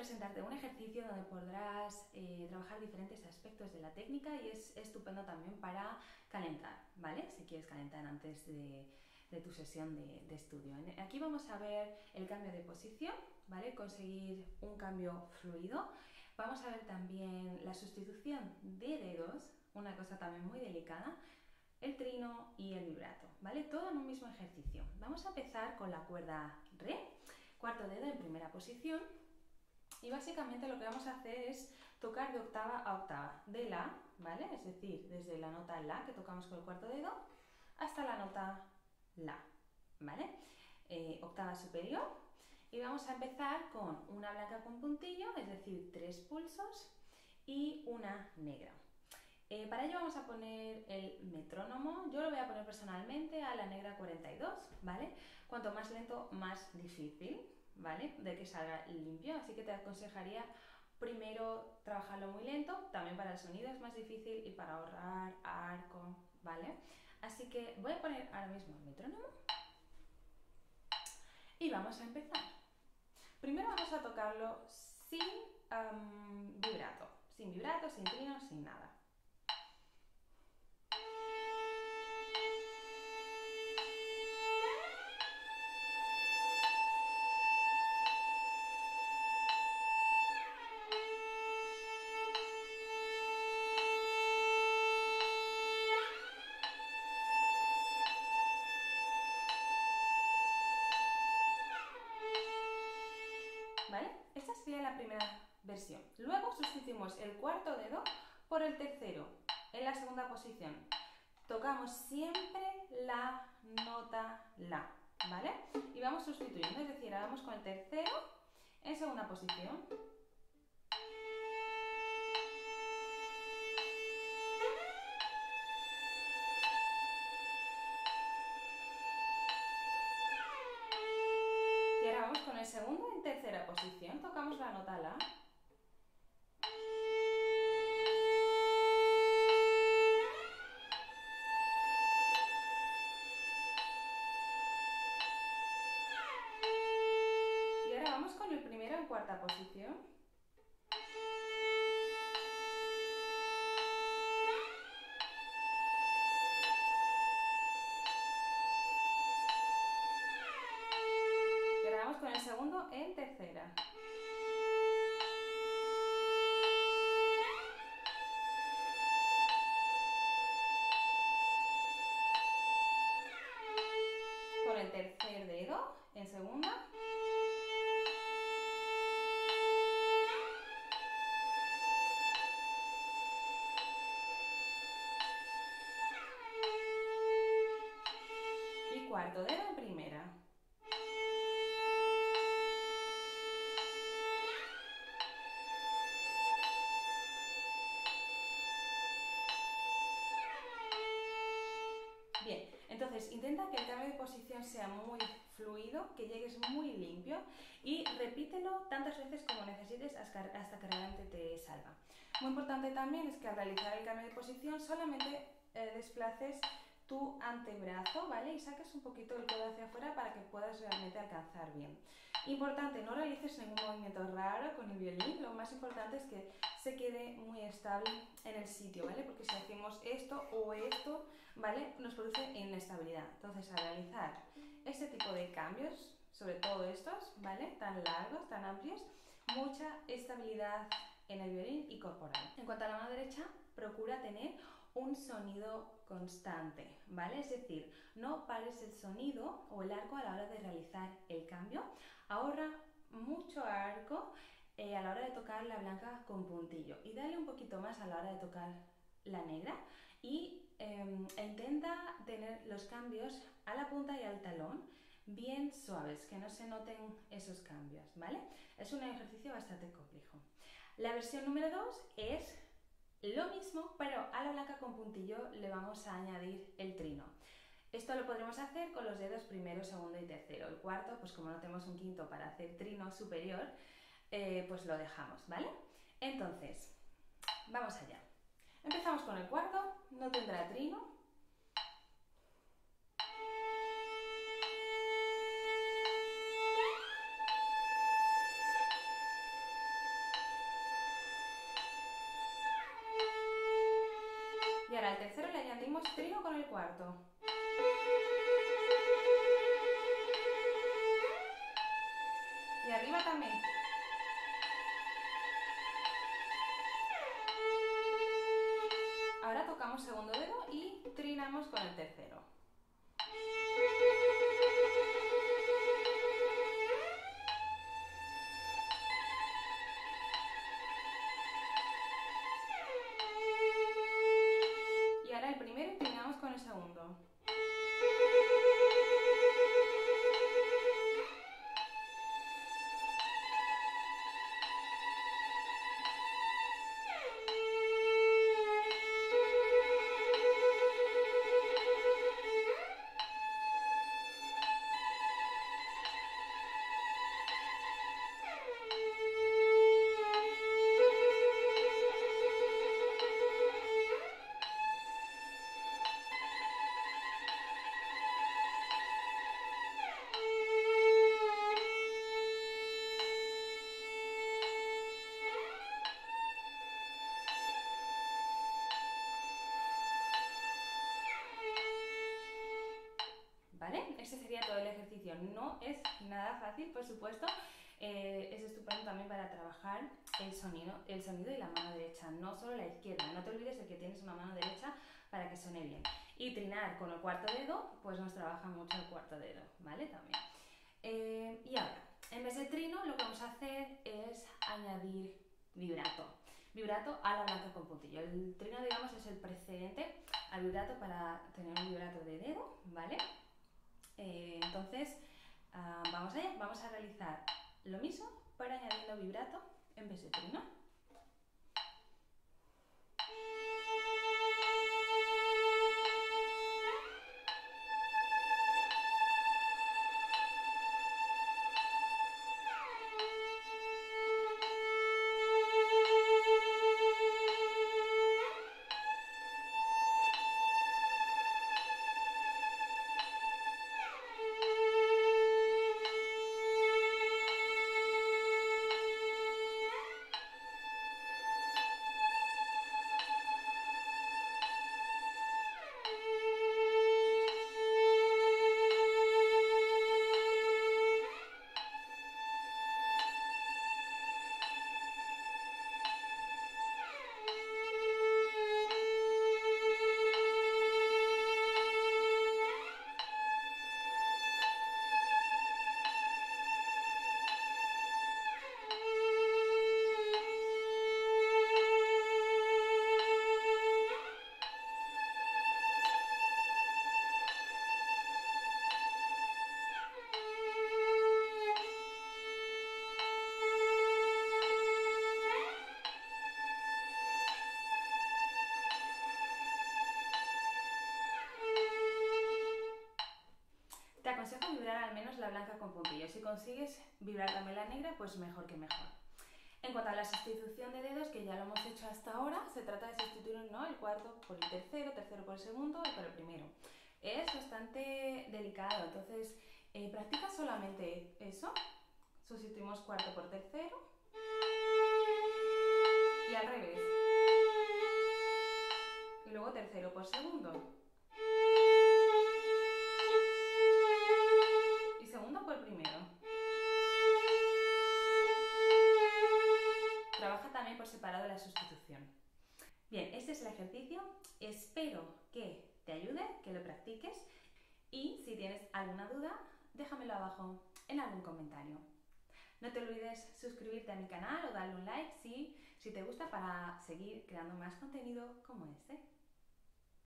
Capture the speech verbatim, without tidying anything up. presentarte un ejercicio donde podrás eh, trabajar diferentes aspectos de la técnica y es estupendo también para calentar, ¿vale? Si quieres calentar antes de, de tu sesión de, de estudio. Aquí vamos a ver el cambio de posición, ¿vale? Conseguir un cambio fluido. Vamos a ver también la sustitución de dedos, una cosa también muy delicada, el trino y el vibrato, ¿vale? Todo en un mismo ejercicio. Vamos a empezar con la cuerda re, cuarto dedo en primera posición, y básicamente lo que vamos a hacer es tocar de octava a octava, de la, ¿vale? Es decir, desde la nota la que tocamos con el cuarto dedo hasta la nota la, ¿vale? Eh, octava superior, y vamos a empezar con una blanca con puntillo, es decir, tres pulsos y una negra. Eh, para ello vamos a poner el metrónomo, yo lo voy a poner personalmente a la negra cuarenta y dos, ¿vale? Cuanto más lento, más difícil, ¿vale? De que salga limpio, así que te aconsejaría primero trabajarlo muy lento, también para el sonido es más difícil y para ahorrar arco, ¿vale? Así que voy a poner ahora mismo el metrónomo y vamos a empezar. Primero vamos a tocarlo sin um, vibrato, sin vibrato, sin trino, sin nada. ¿Vale? Esta sería la primera versión. Luego sustituimos el cuarto dedo por el tercero, en la segunda posición. Tocamos siempre la nota la, ¿vale? Y vamos sustituyendo, es decir, ahora vamos con el tercero en segunda posición. Con el segundo en tercera posición tocamos la nota la, y ahora vamos con el primero en cuarta posición. Con el segundo en tercera. Con el tercer dedo en segunda. Y cuarto dedo en primera. Bien, entonces intenta que el cambio de posición sea muy fluido, que llegues muy limpio y repítelo tantas veces como necesites hasta que realmente te salga. Muy importante también es que al realizar el cambio de posición solamente eh, desplaces tu antebrazo, ¿vale? Y saques un poquito el codo hacia afuera para que puedas realmente alcanzar bien. Importante, no realices ningún movimiento raro con el violín, lo más importante es que se quede muy estable en el sitio, ¿vale? Porque si hacemos esto o esto, ¿vale? Nos produce inestabilidad. Entonces, al realizar este tipo de cambios, sobre todo estos, ¿vale? Tan largos, tan amplios, mucha estabilidad en el violín y corporal. En cuanto a la mano derecha, procura tener un sonido constante, ¿vale? Es decir, no pares el sonido o el arco a la hora de realizar el cambio. Ahorra mucho arco eh, a la hora de tocar la blanca con puntillo y dale un poquito más a la hora de tocar la negra y eh, intenta tener los cambios a la punta y al talón bien suaves, que no se noten esos cambios, ¿vale? Es un ejercicio bastante complejo. La versión número dos es lo mismo, pero a la blanca con puntillo le vamos a añadir el trino. Esto lo podremos hacer con los dedos primero, segundo y tercero. El cuarto, pues como no tenemos un quinto para hacer trino superior, eh, pues lo dejamos, ¿vale? Entonces, vamos allá. Empezamos con el cuarto, no tendrá trino. Hacemos trío con el cuarto. Y arriba también. Ahora tocamos segundo dedo y trinamos con el tercero. Y ahora el primero trinamos con el segundo. ¿Vale? Ese sería todo el ejercicio. No es nada fácil, por supuesto. Eh, es estupendo también para trabajar el sonido, el sonido y la mano derecha, no solo la izquierda. No te olvides de que tienes una mano derecha para que suene bien. Y trinar con el cuarto dedo, pues nos trabaja mucho el cuarto dedo, ¿vale? También. Eh, y ahora, en vez de trino, lo que vamos a hacer es añadir vibrato. Vibrato a la blanca con puntillo. El trino, digamos, es el precedente al vibrato para tener un vibrato de dedo, ¿vale? Eh, entonces, uh, vamos allá, vamos a realizar lo mismo, pero añadiendo vibrato en vez de trino. Te aconsejo vibrar al menos la blanca con puntillo. Si consigues vibrar también la negra, pues mejor que mejor. En cuanto a la sustitución de dedos, que ya lo hemos hecho hasta ahora, se trata de sustituir, ¿no?, el cuarto por el tercero, tercero por el segundo y por el primero. Es bastante delicado, entonces eh, practica solamente eso. Sustituimos cuarto por tercero y al revés. Y luego tercero por segundo. Por separado la sustitución. Bien, este es el ejercicio. Espero que te ayude, que lo practiques, y si tienes alguna duda, déjamelo abajo en algún comentario. No te olvides suscribirte a mi canal o darle un like si, si te gusta, para seguir creando más contenido como este.